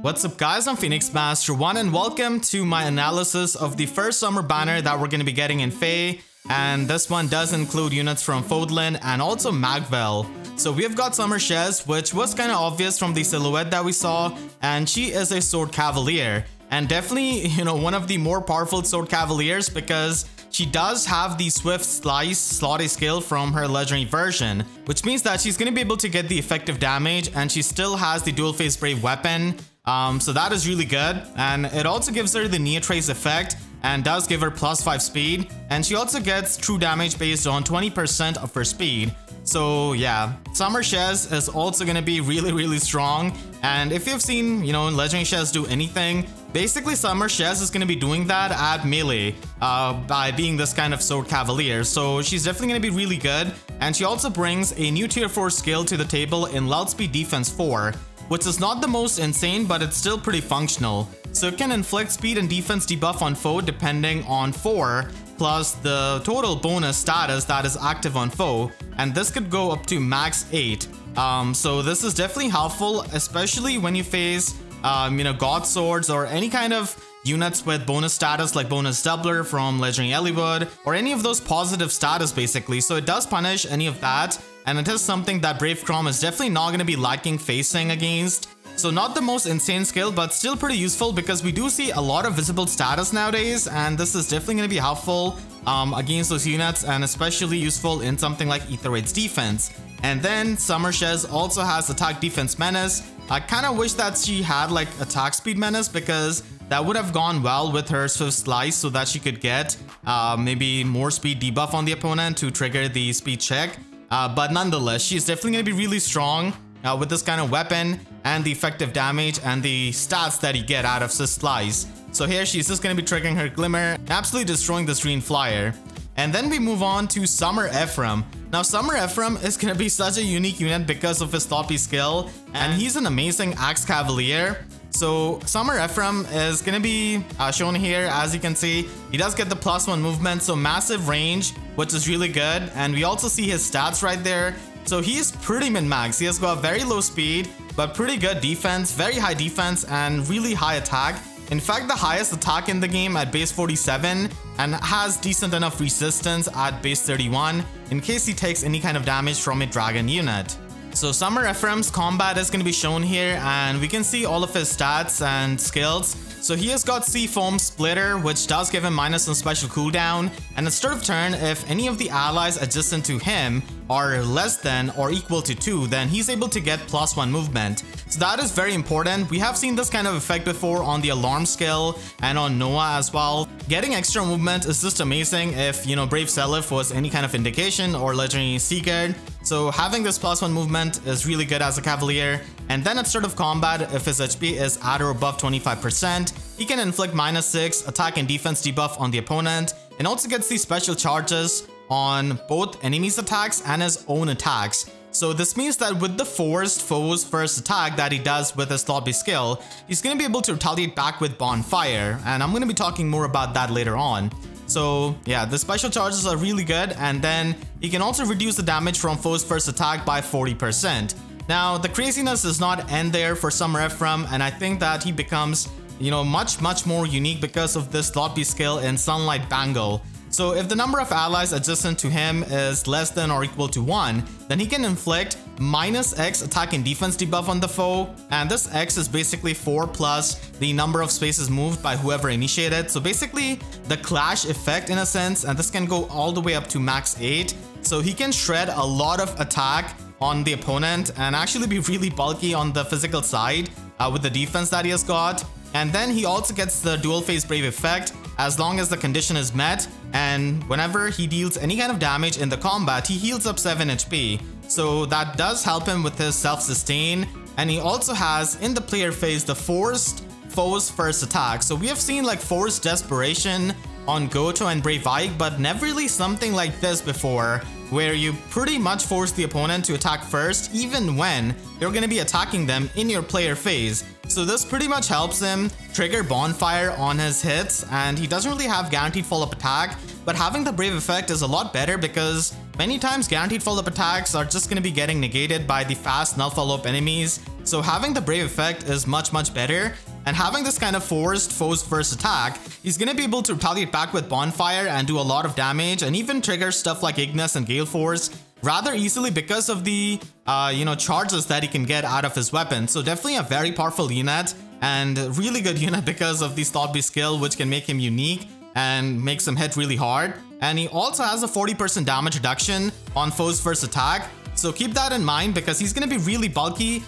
What's up guys, I'm Phoenix Master One and welcome to my analysis of the first summer banner that we're going to be getting in Fae, and this one does include units from Fódlan and also Magvel. So we have got F!Shez, which was kind of obvious from the silhouette that we saw, and she is a Sword Cavalier and definitely, you know, one of the more powerful Sword Cavaliers because she does have the Swift Slice slot A skill from her legendary version, which means that she's going to be able to get the effective damage and she still has the dual phase brave weapon. So that is really good, and it also gives her the Neotrace effect and does give her +5 speed, and she also gets true damage based on 20% of her speed. So yeah, F!Shez is also going to be really strong, and if you've seen, you know, legendary Shez do anything, basically F!Shez is going to be doing that at melee by being this kind of sword cavalier. So she's definitely going to be really good, and she also brings a new tier 4 skill to the table in Loudspeed Defense 4. Which is not the most insane, but it's still pretty functional. So it can inflict speed and defense debuff on foe depending on 4, plus the total bonus status that is active on foe, and this could go up to max 8. So this is definitely helpful, especially when you face you know, god swords or any kind of units with bonus status like Bonus Doubler from Legendary Ellwood or any of those positive status basically. So it does punish any of that, and it is something that Brave Chrom is definitely not going to be lacking facing against. So not the most insane skill, but still pretty useful because we do see a lot of visible status nowadays, and this is definitely going to be helpful against those units and especially useful in something like Aether Raids defense. And then F!Shez also has attack defense menace. I kind of wish that she had like attack speed menace because that would have gone well with her Swift Slice so that she could get maybe more speed debuff on the opponent to trigger the speed check. But nonetheless, she's definitely going to be really strong with this kind of weapon and the effective damage and the stats that you get out of Swift Slice. So here she's just going to be triggering her Glimmer, absolutely destroying this Green Flyer. And then we move on to Summoner Ephraim. Now Summoner Ephraim is going to be such a unique unit because of his sloppy skill, and he's an amazing Axe Cavalier. So Summoner Ephraim is going to be shown here. As you can see, he does get the +1 movement, so massive range, which is really good. And we also see his stats right there. So he is pretty min-max. He has got very low speed, but pretty good defense, very high defense, and really high attack. In fact, the highest attack in the game at base 47, and has decent enough resistance at base 31 in case he takes any kind of damage from a dragon unit. So Summoner Ephraim's combat is going to be shown here, and we can see all of his stats and skills. So he has got Seafoam Splitter, which does give him -1 special cooldown, and at start of turn, if any of the allies adjacent to him are less than or equal to 2, then he's able to get +1 movement. So that is very important. We have seen this kind of effect before on the Alarm skill and on Noah as well. Getting extra movement is just amazing if, you know, Brave Seliph was any kind of indication or Legendary Seeker. So having this +1 movement is really good as a cavalier. And then at start of combat, if his HP is at or above 25%, he can inflict -6 attack and defense debuff on the opponent, and also gets these special charges on both enemies' attacks and his own attacks. So this means that with the forced foe's first attack that he does with his sloppy skill, he's going to be able to retaliate back with Bonfire, and I'm going to be talking more about that later on. So yeah, the special charges are really good, and then he can also reduce the damage from foe's first attack by 40%. Now the craziness does not end there for Summoner Ephraim, and I think that he becomes, you know, much more unique because of this sloppy skill in Sunlight Bangle. So if the number of allies adjacent to him is less than or equal to 1, then he can inflict -X attack and defense debuff on the foe, and this X is basically 4 plus the number of spaces moved by whoever initiated. So basically the clash effect in a sense, and this can go all the way up to max 8. So he can shred a lot of attack on the opponent and actually be really bulky on the physical side with the defense that he has got. And then he also gets the dual phase brave effect as long as the condition is met, and whenever he deals any kind of damage in the combat, he heals up 7 HP. So that does help him with his self-sustain, and he also has in the player phase the forced foe's first attack. So we have seen like forced desperation on Goto and Brave Ike, but never really something like this before, where you pretty much force the opponent to attack first even when you're going to be attacking them in your player phase. So this pretty much helps him trigger Bonfire on his hits, and he doesn't really have guaranteed follow-up attack, but having the brave effect is a lot better because many times guaranteed follow-up attacks are just going to be getting negated by the fast null follow-up enemies. So having the Brave effect is much better, and having this kind of forced foes first attack, he's gonna be able to retaliate back with Bonfire and do a lot of damage and even trigger stuff like Ignis and Gale Force rather easily because of the charges that he can get out of his weapon. So definitely a very powerful unit and a really good unit because of the Slot B skill, which can make him unique and makes him hit really hard. And he also has a 40% damage reduction on foes first attack. So keep that in mind because he's going to be really bulky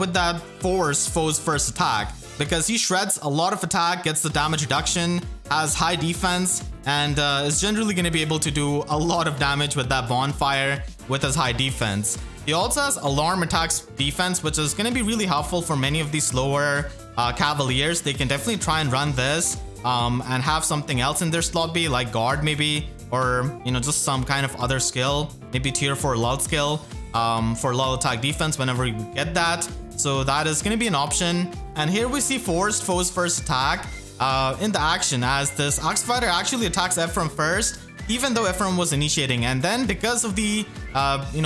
with that foes first attack, because he shreds a lot of attack, gets the damage reduction, has high defense, and is generally going to be able to do a lot of damage with that Bonfire with his high defense. He also has Alarm attacks defense, which is going to be really helpful for many of these slower Cavaliers. They can definitely try and run this and have something else in their slot B, like Guard maybe, or just some kind of other skill, maybe tier 4 Loud skill for Loud attack defense whenever you get that. So that is going to be an option. And here we see forced foes first attack in the action, as this Axe Fighter actually attacks Ephraim first, even though Ephraim was initiating. And then because of the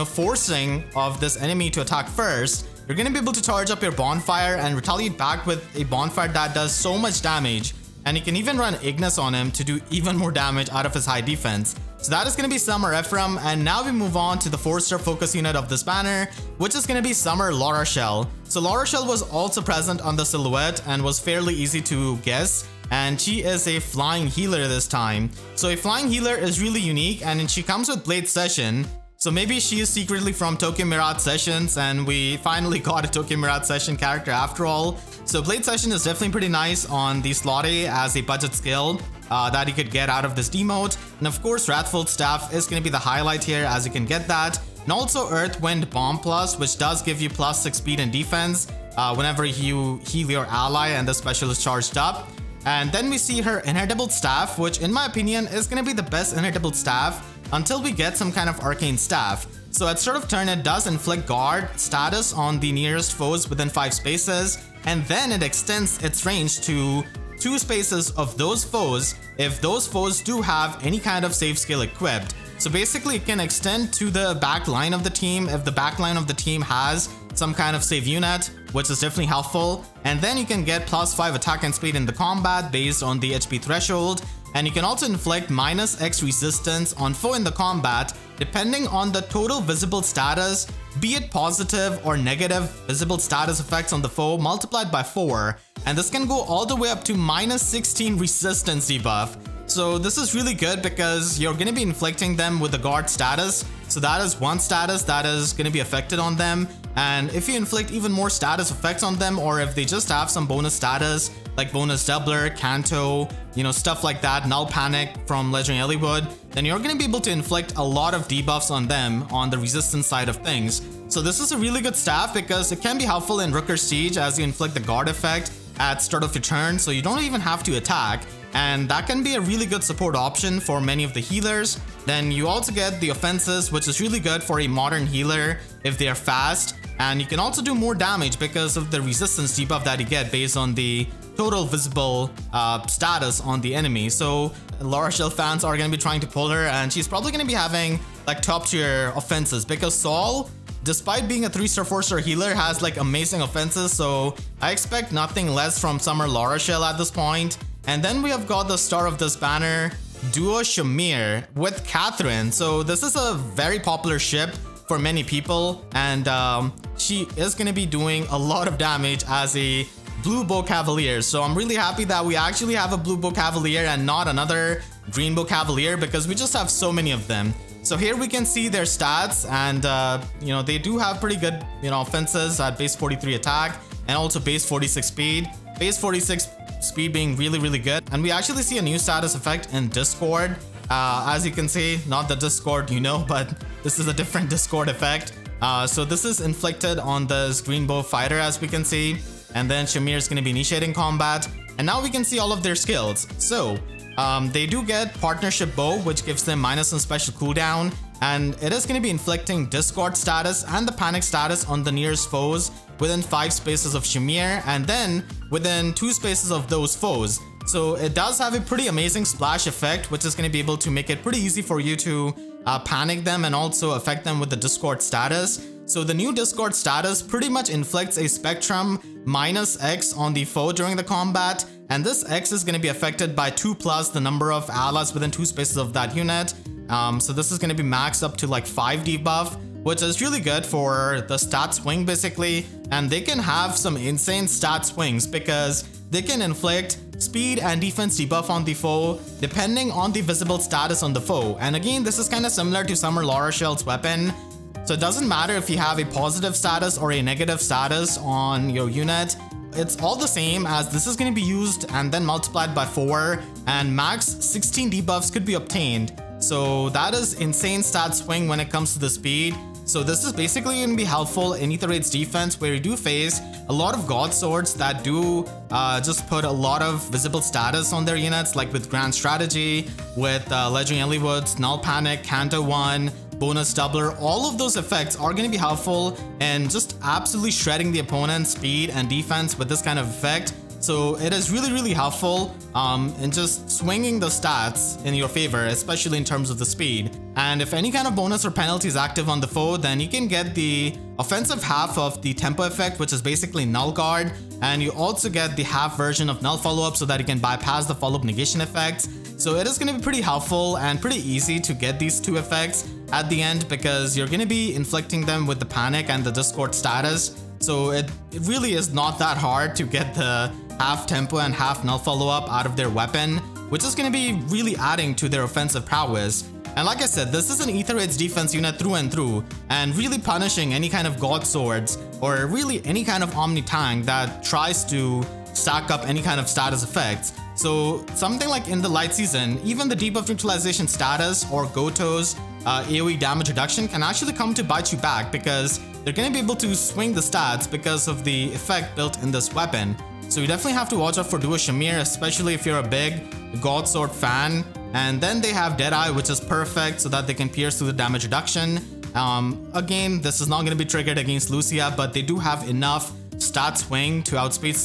forcing of this enemy to attack first, you're going to be able to charge up your Bonfire and retaliate back with a Bonfire that does so much damage. And you can even run Ignis on him to do even more damage out of his high defense. So that is going to be Summoner Ephraim. And now we move on to the 4-star focus unit of this banner, which is going to be Summoner L'Arachel. So L'Arachel was also present on the silhouette and was fairly easy to guess. And she is a flying healer this time. So a flying healer is really unique, and she comes with Blade Session. So maybe she is secretly from Tokyo Mirage Sessions, and we finally got a Tokyo Mirage Session character after all. So Blade Session is definitely pretty nice on the slot A as a budget skill that you could get out of this demote. And of course, Wrathful Staff is going to be the highlight here, as you can get that. And also Earth, Wind, Bomb Plus, which does give you plus 6 speed and defense whenever you heal your ally and the special is charged up. And then we see her Inheritable Staff, which in my opinion is going to be the best Inheritable Staff until we get some kind of arcane staff. So at start of turn, it does inflict guard status on the nearest foes within 5 spaces, and then it extends its range to 2 spaces of those foes if those foes do have any kind of save skill equipped. So basically it can extend to the back line of the team if the back line of the team has some kind of save unit, which is definitely helpful. And then you can get plus 5 attack and speed in the combat based on the HP threshold. And you can also inflict minus X resistance on foe in the combat, depending on the total visible status, be it positive or negative visible status effects on the foe, multiplied by 4. And this can go all the way up to minus 16 resistance debuff. So this is really good because you're going to be inflicting them with the guard status. So that is one status that is going to be affected on them. And if you inflict even more status effects on them, or if they just have some bonus status like Bonus Doubler, Kanto, stuff like that, Null Panic from Legendary Hollywood, then you're going to be able to inflict a lot of debuffs on them on the resistance side of things. So this is a really good staff because it can be helpful in Rooker's Siege, as you inflict the guard effect at start of your turn, so you don't even have to attack. And that can be a really good support option for many of the healers. Then you also get the offenses, which is really good for a modern healer if they are fast. And you can also do more damage because of the resistance debuff that you get based on the total visible status on the enemy. So L'Arachel fans are going to be trying to pull her, and she's probably going to be having like top tier offenses because Saul, despite being a 3-star, 4-star healer, has like amazing offenses. So I expect nothing less from Summoner L'Arachel at this point. And then we have got the star of this banner, Duo Shamir with Catherine. So this is a very popular ship for many people, and she is going to be doing a lot of damage as a Blue Bow Cavalier. So I'm really happy that we actually have a Blue Bow Cavalier and not another Green Bow Cavalier, because we just have so many of them. So here we can see their stats, and they do have pretty good offenses at base 43 attack and also base 46 speed. Base 46 speed being really good. And we actually see a new status effect in Discord, as you can see, not the Discord but this is a different Discord effect. So this is inflicted on this Green Bow fighter, as we can see, and then Shamir is going to be initiating combat. And now we can see all of their skills. So they do get Partnership Bow, which gives them minus and special cooldown, and it is going to be inflicting Discord status and the Panic status on the nearest foes within 5 spaces of Shamir, and then within 2 spaces of those foes. So it does have a pretty amazing splash effect, which is going to be able to make it pretty easy for you to panic them and also affect them with the Discord status. So the new Discord status pretty much inflicts a spectrum minus X on the foe during the combat, and this X is going to be affected by 2 plus the number of allies within 2 spaces of that unit. So this is going to be maxed up to like 5 debuff, which is really good for the stat swing basically, and they can have some insane stat swings because they can inflict speed and defense debuff on the foe depending on the visible status on the foe. And again, this is kind of similar to Summoner L'Arachel's weapon. So it doesn't matter if you have a positive status or a negative status on your unit. It's all the same, as this is going to be used and then multiplied by 4, and max 16 debuffs could be obtained. So that is insane stat swing when it comes to the speed. So this is basically going to be helpful in Aether Raids defense, where you do face a lot of god swords that do just put a lot of visible status on their units, like with Grand Strategy, with Legendary Woods, Null Panic, Canto 1, Bonus Doubler. All of those effects are going to be helpful in just absolutely shredding the opponent's speed and defense with this kind of effect. So it is really, really helpful in just swinging the stats in your favor, especially in terms of the speed. And if any kind of bonus or penalty is active on the foe, then you can get the offensive half of the tempo effect, which is basically Null Guard. And you also get the half version of Null Follow-Up so that you can bypass the follow-up negation effects. So it is going to be pretty helpful and pretty easy to get these two effects at the end, because you're going to be inflicting them with the Panic and the Discord status. So it really is not that hard to get the half tempo and half null follow-up out of their weapon, which is going to be really adding to their offensive prowess. And like I said, this is an Aether Raids defense unit through and through, and really punishing any kind of god swords or really any kind of omni tank that tries to stack up any kind of status effects. So something like in the light season, even the debuff neutralization status or Goto's AoE damage reduction can actually come to bite you back, because they're going to be able to swing the stats because of the effect built in this weapon. So you definitely have to watch out for Duo Shamir, especially if you're a big God Sword fan. And then they have Deadeye, which is perfect so that they can pierce through the damage reduction. Again, this is not going to be triggered against Lucia, but they do have enough stat swing to outspeed,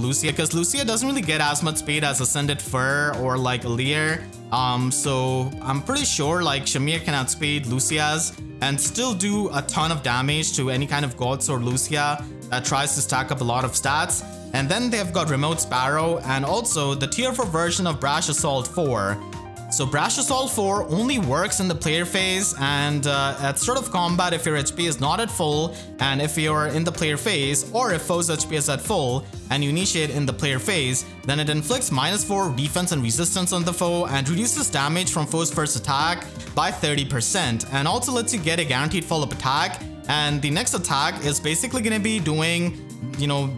Lucia, because Lucia doesn't really get as much speed as Ascended Fur or like Alir. So I'm pretty sure like Shamir can outspeed Lucia's and still do a ton of damage to any kind of god sword Lucia that tries to stack up a lot of stats. And then they've got Remote Sparrow and also the tier 4 version of Brash Assault 4. So Brash Assault 4 only works in the player phase and at sort of combat if your HP is not at full, and if you're in the player phase, or if foe's HP is at full and you initiate in the player phase, then it inflicts minus 4 defense and resistance on the foe and reduces damage from foe's first attack by 30%, and also lets you get a guaranteed follow-up attack. And the next attack is basically going to be doing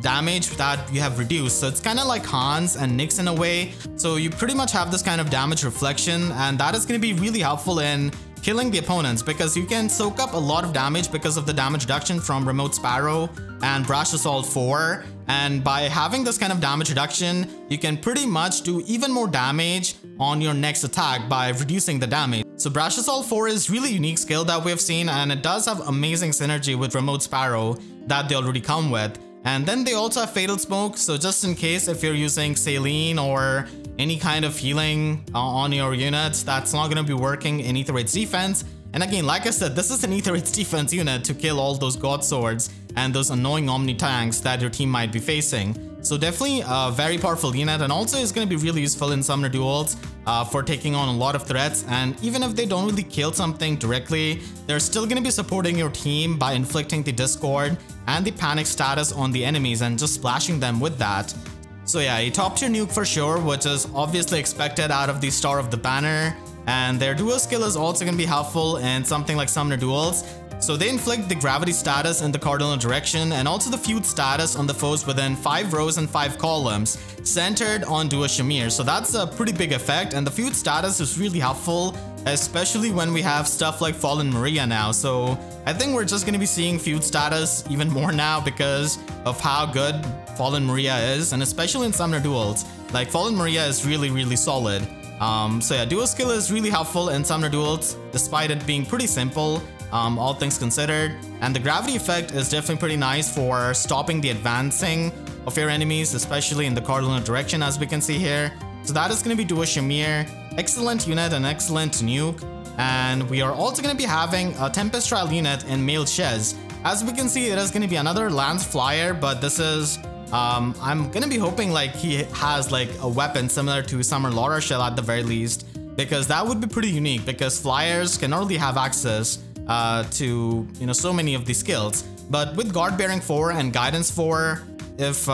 damage that you have reduced. So it's kind of like Hans and Nyx in a way. So you pretty much have this kind of damage reflection, and that is going to be really helpful in killing the opponents, because you can soak up a lot of damage because of the damage reduction from Remote Sparrow and Brash Assault 4. And by having this kind of damage reduction, you can pretty much do even more damage on your next attack by reducing the damage. So Brash Assault 4 is really unique skill that we have seen, and it does have amazing synergy with Remote Sparrow that they already come with. And then they also have Fatal Smoke, so just in case if you're using Saline or any kind of healing on your units, that's not going to be working in Aether Raids defense. And again, like I said, this is an Aether Raids defense unit to kill all those god swords and those annoying omni tanks that your team might be facing. So definitely a very powerful unit, and also is going to be really useful in Summoner Duels for taking on a lot of threats. And even if they don't really kill something directly, they're still going to be supporting your team by inflicting the Discord and the Panic status on the enemies and just splashing them with that. So yeah, a top tier nuke for sure, which is obviously expected out of the Star of the Banner. And their duo skill is also going to be helpful in something like Summoner Duels. So they inflict the Gravity status in the cardinal direction and also the Feud status on the foes within 5 rows and 5 columns, centered on Duo Shamir. So that's a pretty big effect, and the Feud status is really helpful, especially when we have stuff like Fallen Maria now. So I think we're just going to be seeing Feud status even more now because of how good Fallen Maria is, and especially in Summoner Duels. Like Fallen Maria is really, really solid. So yeah, duo skill is really helpful in Summoner Duels, despite it being pretty simple. All things considered, and the gravity effect is definitely pretty nice for stopping the advancing of your enemies, especially in the cardinal direction, as we can see here. So that is going to be Duo Shamir, excellent unit and excellent nuke. And we are also going to be having a Tempest Trial unit in F!Shez. As we can see, it is going to be another Lance Flyer, but this is... I'm going to be hoping like he has like a weapon similar to Summoner L'Arachel at the very least, because that would be pretty unique, because Flyers can already have access to, you know, so many of these skills. But with Guard Bearing 4 and Guidance 4, if,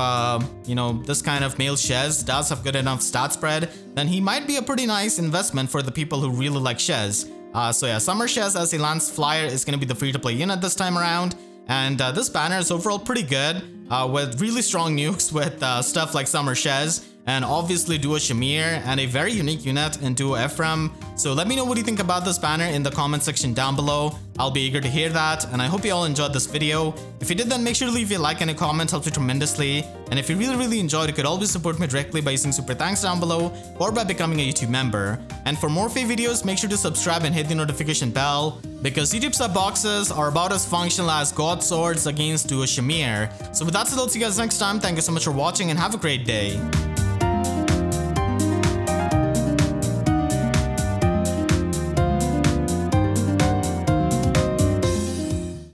you know, this kind of male Shez does have good enough stat spread, then he might be a pretty nice investment for the people who really like Shez. So yeah, Summoner Shez as a Lance Flyer is going to be the free-to-play unit this time around. And this banner is overall pretty good, with really strong nukes with stuff like Summoner Shez, and obviously Duo Shamir, and a very unique unit in Duo Ephraim. So let me know what you think about this banner in the comment section down below. I'll be eager to hear that, and I hope you all enjoyed this video. If you did, then make sure to leave a like and a comment, helps me tremendously. And if you really enjoyed, you could always support me directly by using super thanks down below or by becoming a YouTube member. And for more free videos, make sure to subscribe and hit the notification bell, because YouTube sub boxes are about as functional as God swords against Duo Shamir. So with that said, I'll see you guys next time. Thank you so much for watching and have a great day.